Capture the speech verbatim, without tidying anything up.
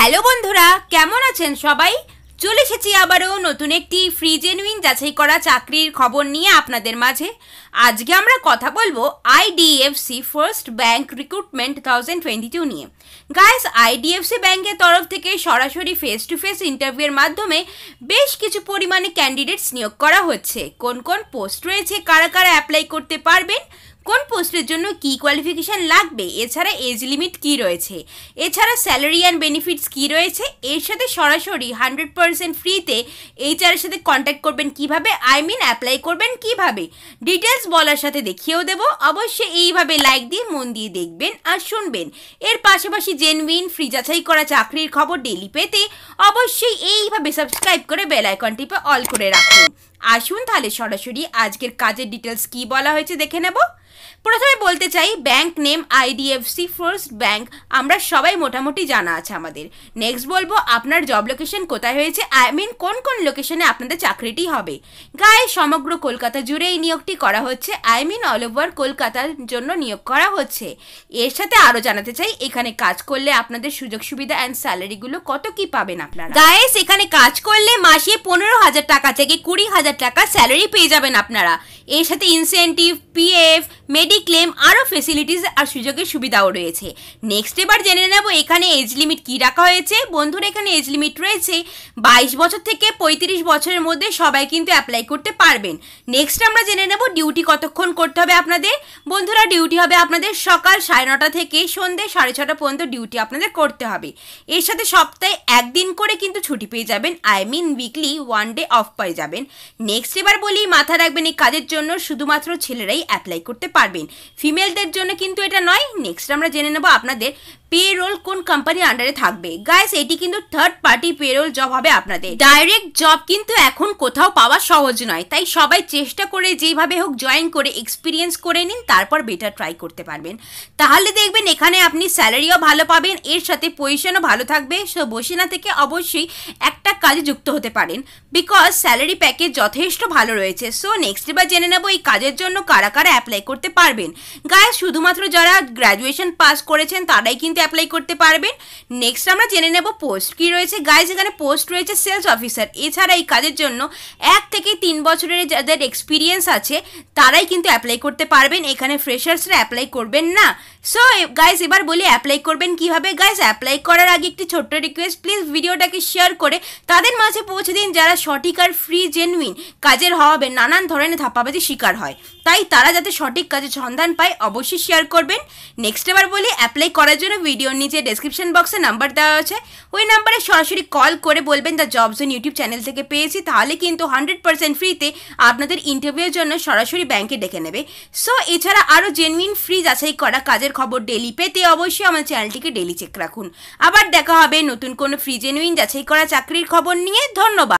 Hello बंधुरा केमन आछेन सबाई चले एसेछि आबारो नतून एकटी फ्री जेनुइन जाचाई करा चाकरिर खबर निये आपनादेर माझे। आजके आमरा कथा बोलबो आईडीएफसी फर्स्ट बैंक रिक्रुटमेंट दो हज़ार बाईस निये। गाइस आईडीएफसी बैंकेर तरफ थेके सरासरि फेस टू फेस इंटरव्यूर माध्यमे बेश किछु परिमाणे कैंडिडेट्स नियोग करा होच्छे। कोन कोन पोस्ट रयेछे, कारा कारा अप्लाई करते पारबेन, कौन पोस्टर जोन्नो की क्वालिफिकेशन लागबे, एछाड़ा एज लिमिट की रयेछे, एछाड़ा सैलरि एंड बेनिफिट्स की रयेछे, एर साथे सरासरि हंड्रेड परसेंट फ्रीते एचआर एर साथे कन्टैक्ट करबेन किभाबे, आई मिन अप्लाई करबेन किभाबे, डिटेल्स बलार साथे देखिएও देব। अवश्य এইভাবে लाइक दिए मन दिए देखबेन और शुनबेन। एर पाशापाशि जेनुइन फ्री जाचाई करा चाकरिर खबर डेली पेते अवश्य এইভাবে सबस्क्राइब करे बेल आइकन टिपे अल करे राखुन। आसुन ताहले सरासरि आजकेर काजेर डिटेल्स की बला हयेछे देखे नेब। प्रथमे बोलते चाहिए bank name IDFC First Bank आमरा सबाई मोटामुटी जाना आछे आमादेर। नेक्स्ट बोलबो आपनार जब लोकेशन कोथाय हयेछे, आई मीन कोन कोन लोकेशने आपनादेर चाकरिटी हबे। गाइस समग्र कलकाता जुड़े एई नियोगटी करा हच्छे, आई मीन अल ओवर कलकातार जोन्नो नियोग करा हच्छे। एर साथे आरो जानाते चाइ एखाने काज करले आपनादेर सुयोग सुविधा एंड सैलारि गुलो कत कि पाबेन आपनारा। गाइस एखाने काज करले मासे पंद्रह हज़ार टाका थेके कुड़ी हज़ार टाका सैलारि पेये जाबेन आपनारा। एर साथे इनसेंटिव पीएफ मेडिक्लेम और फैसिलिटीज और सुयोगের सुविधाओ रही है। नेक्स्ट एबार जेने नेब एखाने एज लिमिट की रखा हो। बंधुरा एखाने एज लिमिट रही है बाईश बचर थेके पैंतीश बचर मध्य सबाई किन्तु अप्लाई करते पारबेन। नेक्स्ट आमरा जेने नेब डिउटी कतक्षण करते हबे आपनादेर। बंधुरा डिउटी हबे आपनादेर सकाल साढ़े नौटा थेके सन्ध्या साढ़े छटा पर्यन्त डिउटी आपनादेर करते हबे। एर साथे सप्ताहे एक दिन करे किन्तु छुट्टी पेये जाबेन, I mean weekly one day off पेये जाबेन। नेक्स्ट एबार बोली माथा राखबेन एई काजेर जोन्नो शुधुमात्र छेलेराई अप्लाई करते पारबेन, ফিমেলদের জন্য কিন্তু এটা নয়। নেক্সট আমরা জেনে নেব আপনাদের पेरोल कौन कंपनी आंडारे थाकबे। गाइस एटी किन्तु थर्ड पार्टी पेरोल जब हबे आपनादेर। डायरेक्ट जब किन्तु एखन कोथाओ पावा सहज नय, ताई सबाई चेष्टा करे जेइभाबे होक जयेन करे एक्सपिरियेंस करे निन, तारपर बेटार ट्राई करते पारबेन। ताहले देखबेन एखाने आपनि सैलारिओ भालो पाबेन, एर साथे पजिशनओ भालो थाकबे। सो बसे ना थेके अवश्यई एकटा काजे जुक्त होते पारेन, बिकज सैलारि पैकेज यथेष्ट भालो रयेछे। सो नेक्स्ट एबार जेने नेब एई काजेर जोन्नो कारा कारा अप्लाई करते पारबेन। गाइस शुधुमात्र जारा ग्राजुएशन पास करेछेन ताराई किन्तु अप्लाई करते पारबेन। नेक्स्ट आमरा जेने नेब पोस्ट की रयेछे। गाइस एखाने पोस्ट रयेछे सेल्स अफिसार। एछाड़ा एई काजेर जोन्नो एक थेके तीन बछरेर जादेर एक्सपिरियेंस आछे ताराई किन्तु अप्लाई करते पारबेन। एखाने फ्रेशार्सरा अप्लाई करबेन ना। सो गाइस एबार बोली अप्लाई करबेन किभाबे। गाइस अप्लाई करार आगे एकटी छोट्ट रिक्वेस्ट, प्लिज भिडियोटाके शेयर करे तादेर माझे पौঁছে दिन যারা সঠিক আর ফ্রি জেনুইন কাজের হবে নানান ধরনের ধাপ্পাবাজির শিকার হয়, তাই তারা যাতে সঠিক কাজের সন্ধান পায় অবশ্যই শেয়ার করবেন। নেক্সট এবার বলি অ্যাপ্লাই করার জন্য ভিডিওর নিচে ডেসক্রিপশন বক্সে নাম্বার দেওয়া আছে, ওই নম্বরে সরাসরি কল করে বলবেন the Job Zone YouTube channel থেকে পেয়েছি, তাহলে কিন্তু হান্ড্রেড পার্সেন্ট ফ্রিতে আপনাদের ইন্টারভিউর জন্য সরাসরি ব্যাংকে ডেকে নেবে। সো এছাড়া আরও জেনুইন ফ্রি যাচাই করা কাজের খবর ডেলি পেতে অবশ্যই আমার চ্যানেলটিকে ডেলি চেক রাখুন। আবার দেখা হবে নতুন কোনো ফ্রি জেনুইন যাচাই করা চাকরির খবর নিয়ে। ধন্যবাদ।